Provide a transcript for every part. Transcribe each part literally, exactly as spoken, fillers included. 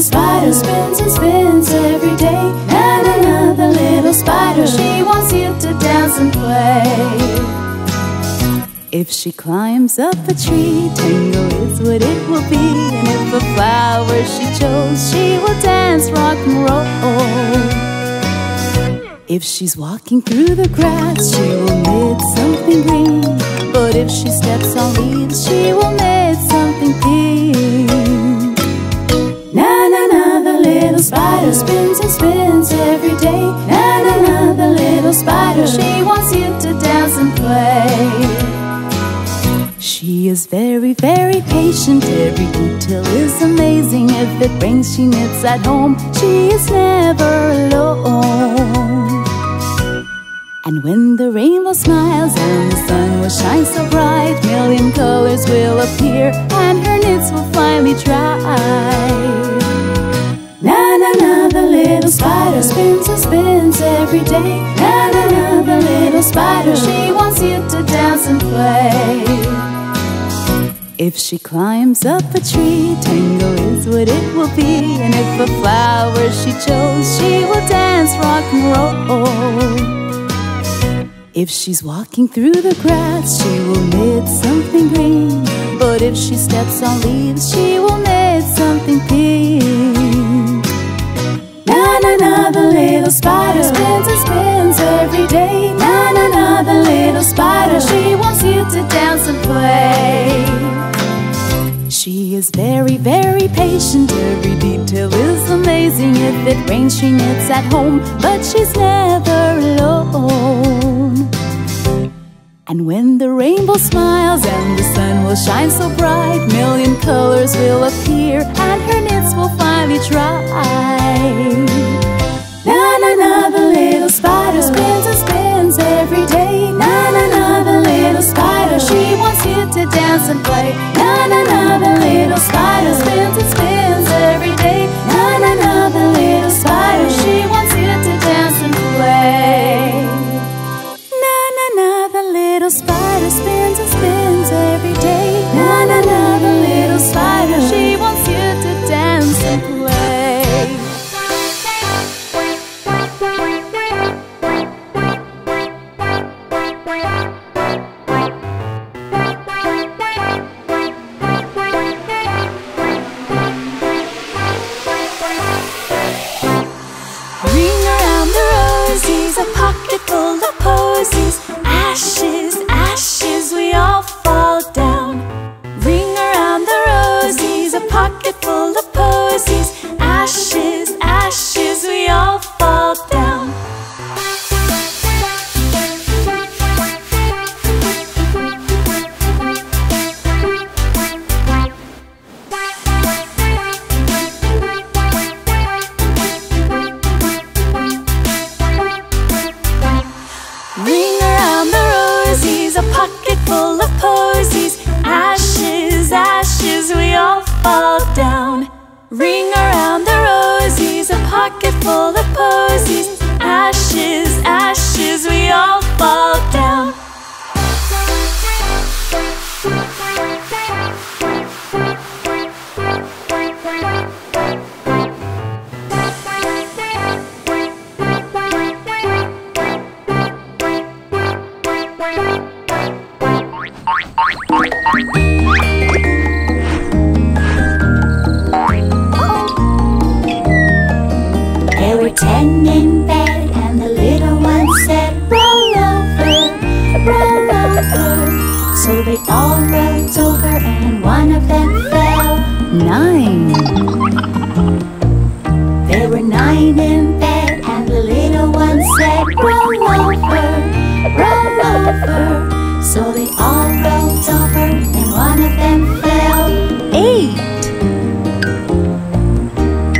little spider spins and spins every day. Na-na the little spider, she wants you to dance and play. If she climbs up a tree, tango is what it will be. And if a flower she chose, she will dance rock and roll. If she's walking through the grass, she will knit something green. But if she steps on leaves, she will knit something pink. Spider spins and spins every day. Na-na-na, the little spider, she wants you to dance and play. She is very, very patient. Every detail is amazing. If it rains, she knits at home. She is never alone. And when the rainbow smiles and the sun will shine so bright, million colors will appear and her knits will finally dry. Na-na-na, the little spider spins and spins every day. Na-na-na, the little spider, she wants you to dance and play. If she climbs up a tree, tango is what it will be. And if a flower she chose, she will dance rock and roll. If she's walking through the grass, she will knit something green. But if she steps on leaves, she will knit something pink. Na-na-na, the little spider spins and spins every day. Na-na-na, the little spider, she wants you to dance and play. She is very, very patient. Every detail is amazing. If it rains, she knits at home, but she's never alone. And when the rainbow smiles and the sun will shine so bright, million colors will appear and her knits will finally dry. Na-na-na, the little spider spins and spins every day. Na-na-na, the little spider, she wants you to dance and play. Na-na-na, the little spider spins and spins every day. Na-na-na, the little spider, she wants you to dance and play. The spider spins and spins every day. Na-na-na, the little spider, she wants you to dance and play. Ring around the roses, a pocket full of posies. Ashes, ashes, we all fall down. Ring around the roses, a pocket full of posies. Ashes, ashes, we all fall down. Ring around the roses, a pocket full of posies. Ashes, ashes, we all fall down. Ten in bed, and the little one said, roll over, roll over. So they all rolled over, and one of them fell. Nine. There were nine in bed, and the little one said, roll over, roll over. So they all rolled over, and one of them fell. Eight.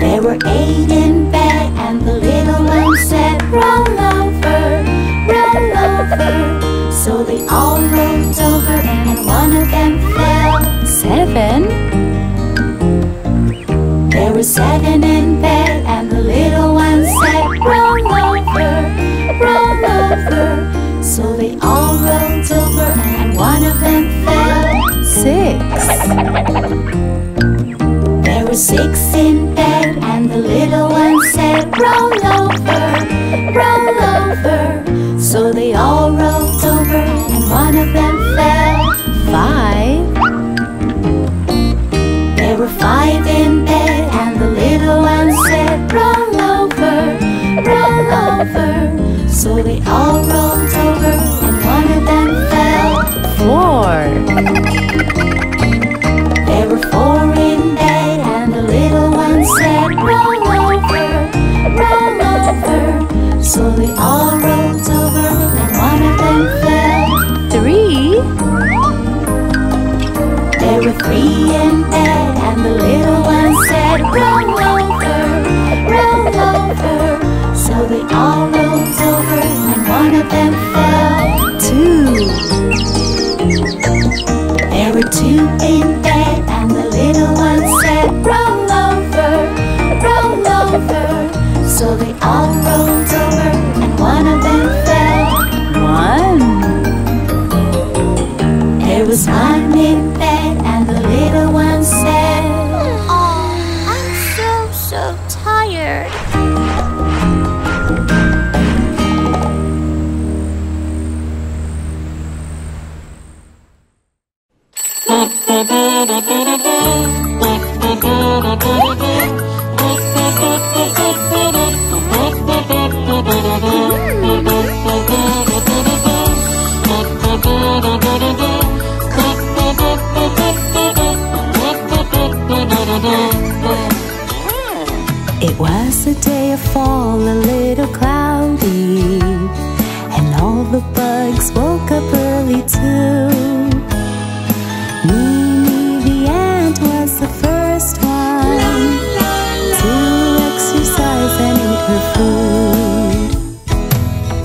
There were eight in bed, and the little one said, roll over, roll over. So they all rolled over and one of them fell. Seven. There were seven in bed, and the little one said, roll over, roll over. So they all rolled over and one of them fell. Six. There were six in bed, roll over, roll over. So they all rolled over and one of them fell. Five. There were five in bed and the little one said, roll over, roll over. So they all rolled over and one of them fell. Four. There were four in bed and the little one said, roll over, roll over. So they all rolled over and one of them fell. Three. There were three in bed and the little one said, roll over, roll over. So they all rolled over and one of them fell. Two. There were two in bed and the little one said, roll over, roll over. So they all rolled over and one of them fell. One. There was one in bed and the little one said, oh, I'm so, so tired. It was a day of fall, a little cloudy, and all the bugs woke up early too. Mimi the ant was the first one la, la, la. to exercise and eat her food.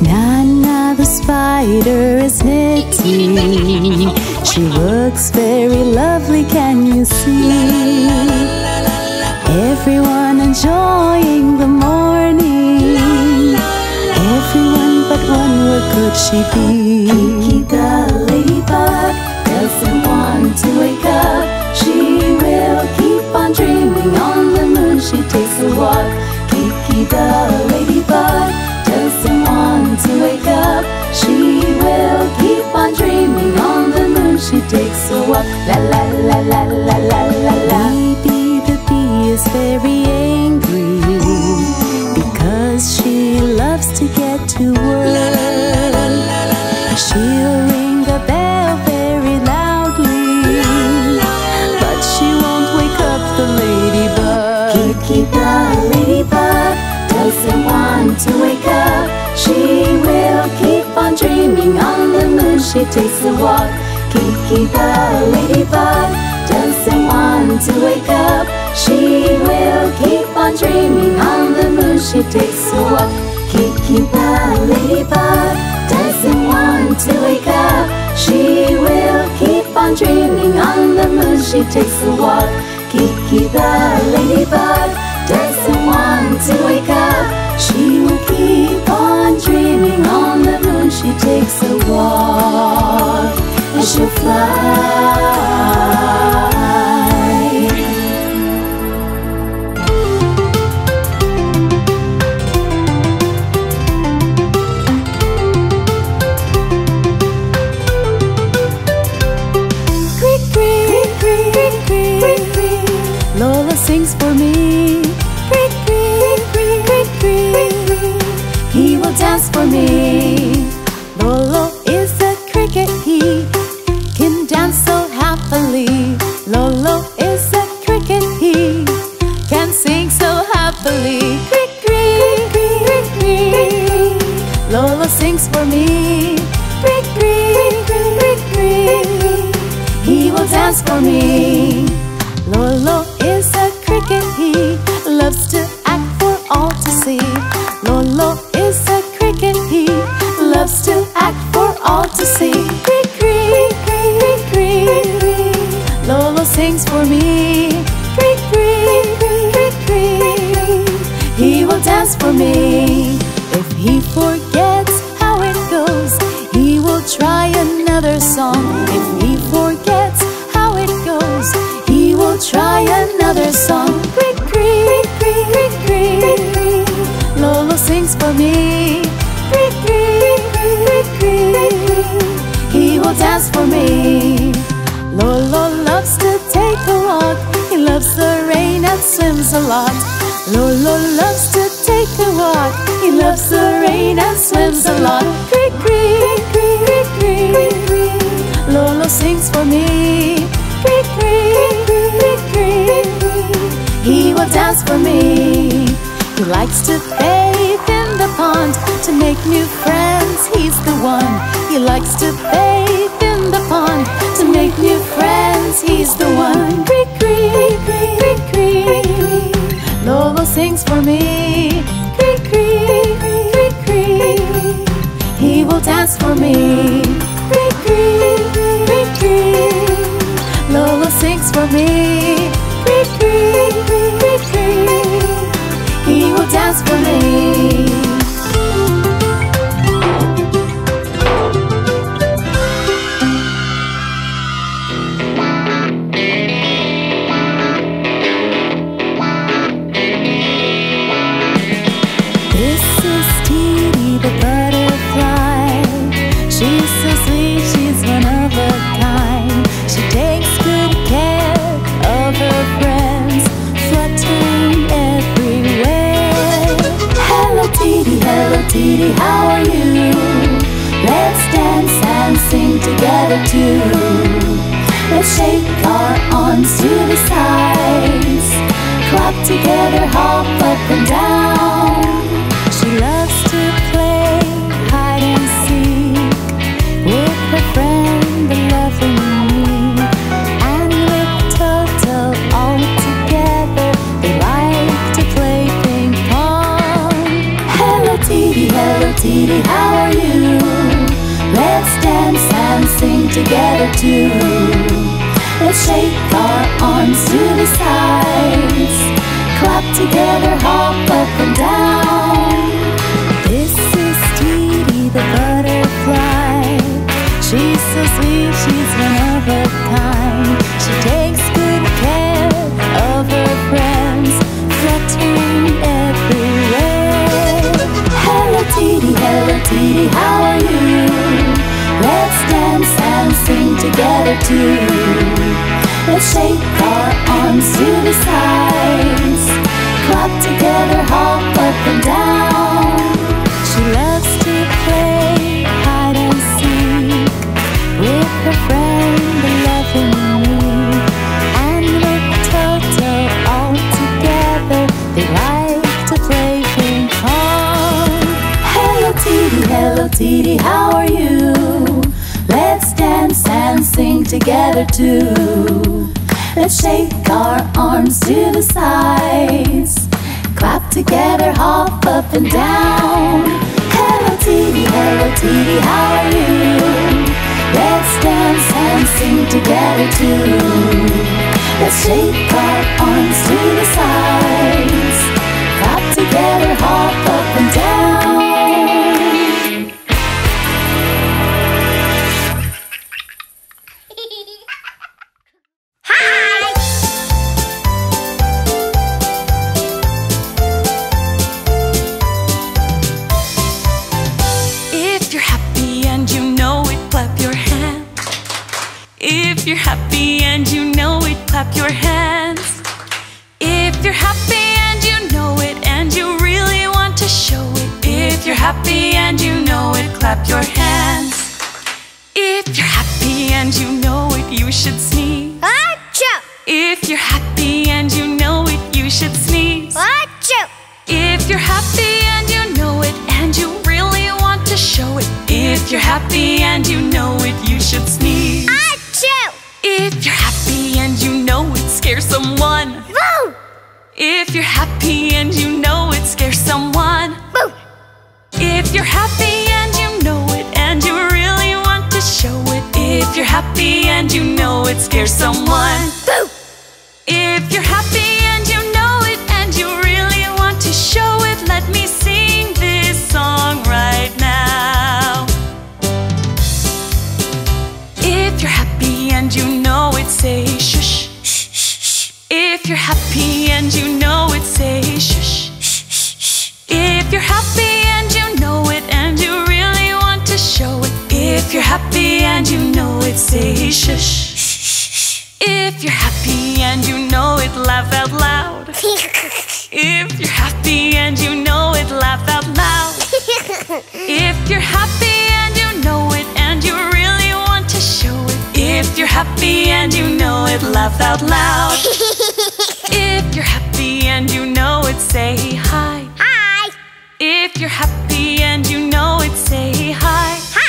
Na-Na the spider is knitting. She looks very lovely, can you see? La, la, la, la. Everyone enjoying the morning. La, la, la. Everyone but one, where could she be? Ki-Ki the ladybug doesn't want to wake up. She will keep on dreaming. On the moon she takes a walk. Ki-Ki the ladybug doesn't want to wake up. She will keep on dreaming. On the moon she takes a walk. La la la la la la la la. Is very angry because she loves to get to work. She'll ring the bell very loudly, but she won't wake up the ladybug. Ki-Ki the ladybug doesn't want to wake up. She will keep on dreaming. On the moon she takes a walk. Ki-Ki the ladybug doesn't want to wake up. She will keep on dreaming. On the moon she takes a walk. Ki-Ki the ladybug doesn't want to wake up. She will keep on dreaming. On the moon she takes a walk. Ki-Ki the ladybug doesn't want to wake up. She will keep on dreaming. On the moon she takes a walk and she'll fly. Sings for me. Crick, crick, crick, crick. He will dance for me. Lo-Lo is a cricket. He can dance so happily. Lo-Lo is a cricket. He can sing so happily. Crick, crick, crick, crick. Lo-Lo sings for me. Crick, crick, crick, crick. He will dance for me. Lo-Lo is a cricket, he loves to act for all to see. Lo-Lo is a cricket, he loves to act for all to see. Crick, crick, crick, crick. Lo-Lo sings for me. Crick, crick, crick, crick. He will dance for me. If he forgets how it goes, he will try another song. If he forgets how it goes, he will try another song. Crick, crick, crick, crick, crick. just for me. Creak, creak, creak, creak, he will dance for me. Lo-Lo loves to take a walk. He loves the rain and swims a lot. Lo-Lo loves to take a walk. He loves the rain and swims a lot. Creak, creak, creak, creak, creak, Lo-Lo sings for me. Creak, creak, creak, creak, he will dance for me. He likes to bathe in the pond. To make new friends, he's the one. He likes to bathe in the pond. To make new friends, he's the one. Creak, creak, creak, creak, Lo-Lo sings for me. Creak, creak, creak, creak, he will dance for me. Creak, creak, creak, creak, Lo-Lo sings for me. Creak, creak, creak, creak, he will dance for me. This is Ti-Ti the butterfly. She's so sweet, she's one of a kind. She takes good care of her friends, fluttering everywhere. Hello Ti-Ti, hello Ti-Ti, how are you? Let's dance and sing together too. Let's shake our arms to the sides, clap together, hop up and down. She loves to play hide and seek with her friend, the loving me, and with Toto all together. They like to play ping pong. Hello Ti-Ti, hello Ti-Ti, how are you? Let's dance and sing together too. Let's shake our arms to the sides, clap together, hop up and down. She's so sweet, she's one of a kind. She takes good care of her friends, fluttering everywhere. Hello Ti-Ti, hello Ti-Ti, how are you? Let's dance and sing together too. Let's shake our arms to the sides, clap together, hop up and down. She loves to play hide and seek with her friend, the loving me, and with Toto all together. They like to play ping pong. Hello Ti-Ti, hello Ti-Ti, how are you? Let's dance and sing together too. Let's shake our arms to the sides, clap together, hop up and down. Hello Ti-Ti, hello Ti-Ti, how are you? Let's dance and sing together too. Let's shake our arms to the sides, clap together, hop up and down. Hi! If you're happy and you know it, clap your hands. If you're happy and you know it, and you really want to show it. If you're happy and you know it, clap your hands. If you're happy and you know it, you should sneeze. Achoo! If you're happy and you know it, you should sneeze. Achoo! If you're happy and you know it, and you really want to show it. If you're happy and you know it, you should sneeze. Achoo! If you're happy and you know it, scares someone. Woo! If you're happy and you know it, scares someone. Woo! If you're happy and you know it, and you really want to show it. If you're happy and you know it, scares someone. Woo! If you're happy and you know it, and you really want to show it, let me sing this song right now. If you're happy and you know it, say shush. Shh, shh, shh. If you're happy and you know it, say shush. Shh, shh, shh. If you're happy and If you're happy and you know it, say shush. If you're happy and you know it, laugh out loud. If you're happy and you know it, laugh out loud. If you're happy and you know it, and you really want to show it. If you're happy and you know it, laugh out loud. If you're happy and you know it, say hi. Hi. If you're happy and you know it, say hi. Hi.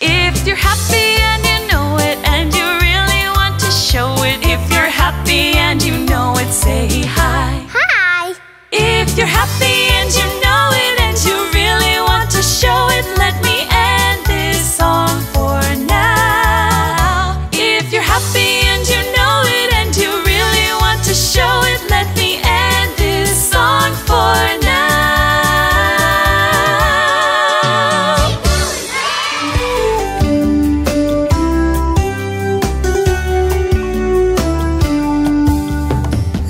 If you're happy and you know it, and you really want to show it. If you're happy and you know it, say hi. Hi. If you're happy and you know it, and you really want to show it, let me end this song for now. If you're happy and you know it, and you really want to show it, let me end this song for now.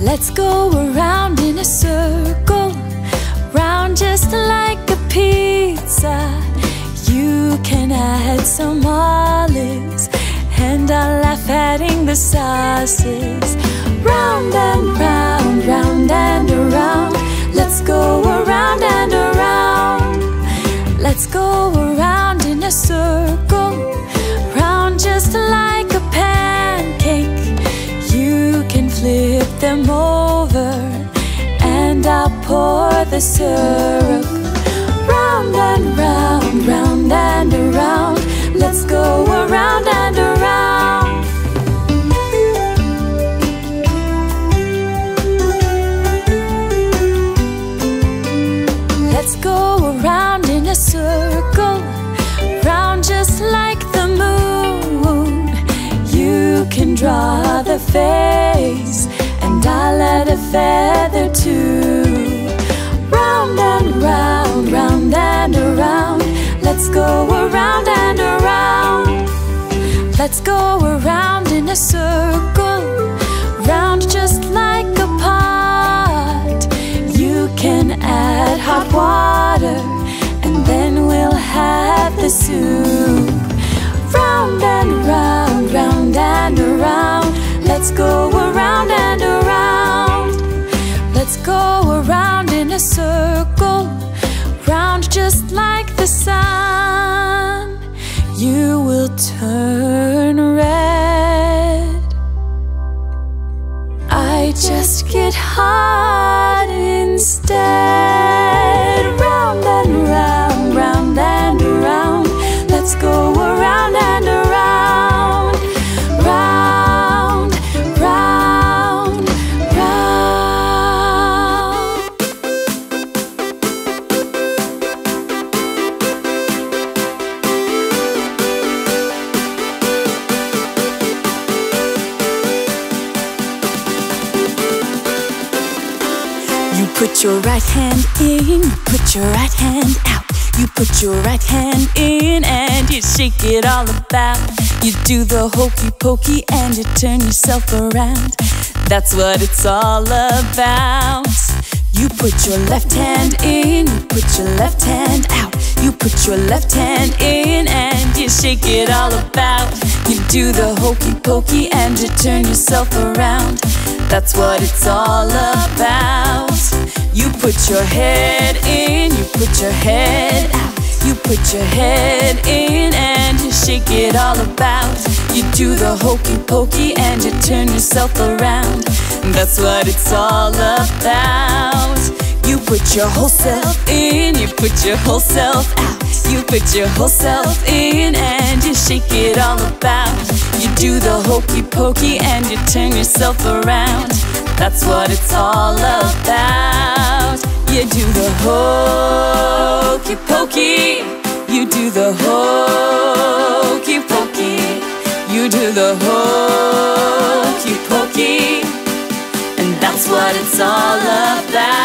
Let's go around in a circle, round just like a pizza. You can add some olives, and I'll laugh adding the sauces. Round and round, round and around. Let's go around and around. Let's go around in a circle, round just like a pancake. You can flip them over, and I'll pour the syrup. Round and round, round and around. Let's go around and around. Let's go around in a circle, round just like the moon. You can draw the face, and I'll add a feather too. Round and round, round and around. Let's go around and around. Let's go around in a circle, round just like a pot. You can add hot water, and then we'll have the soup. Round and round, round and around. Let's go around and around. Let's go around in a circle, round just like the sun. You will turn red. I just get hot instead. Round and round, round and around. Let's go around and around. Put your right hand in, put your right hand out. You put your right hand in and you shake it all about. You do the hokey pokey and you turn yourself around. That's what it's all about. You put your left hand in, you put your left hand out. You put your left hand in and you shake it all about. You do the hokey pokey and you turn yourself around. That's what it's all about. You put your head in, you put your head out. You put your head in and you shake it all about. You do the hokey pokey and you turn yourself around. That's what it's all about. You put your whole self in, you put your whole self out. You put your whole self in and you shake it all about. You do the hokey pokey and you turn yourself around. That's what it's all about. You do the hokey pokey. You do the hokey pokey. You do the hokey pokey. And that's what it's all about.